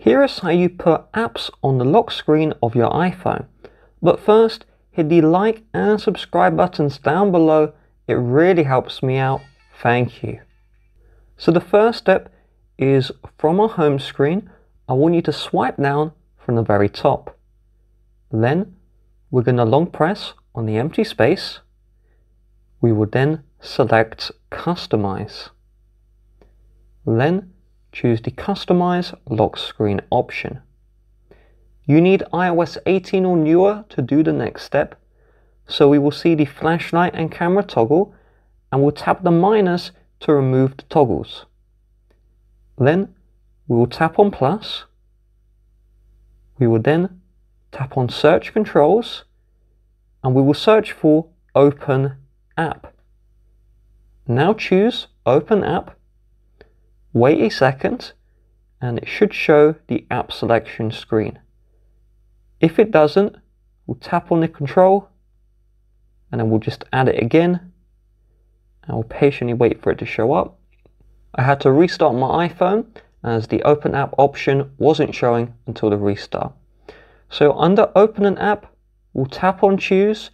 Here is how you put apps on the lock screen of your iPhone. But first, hit the like and subscribe buttons down below. It really helps me out. Thank you. So the first step is from our home screen, I want you to swipe down from the very top. Then we're going to long press on the empty space. We will then select Customize. Then choose the Customize Lock Screen option. You need iOS 18 or newer to do the next step. So we will see the flashlight and camera toggle, and we'll tap the minus to remove the toggles. Then we will tap on plus. We will then tap on search controls, and we will search for Open App. Now choose Open App. Wait a second, and it should show the app selection screen. If it doesn't, we'll tap on the control, and then we'll just add it again, and we'll patiently wait for it to show up. I had to restart my iPhone as the Open App option wasn't showing until the restart. So under Open an App, we'll tap on Choose,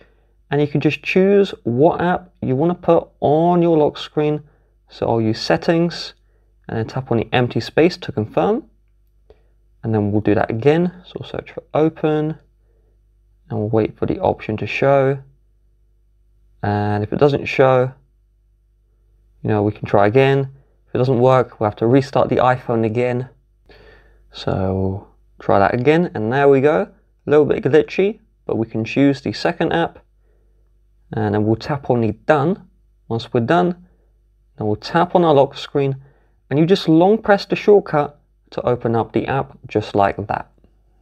and you can just choose what app you want to put on your lock screen. So I'll use Settings, and then tap on the empty space to confirm. And then we'll do that again. So we'll search for Open, and we'll wait for the option to show. And if it doesn't show, you know, we can try again. If it doesn't work, we'll have to restart the iPhone again. So try that again, and there we go. A little bit glitchy, but we can choose the second app. And then we'll tap on the Done. Once we're done, then we'll tap on our lock screen, and you just long press the shortcut to open up the app just like that.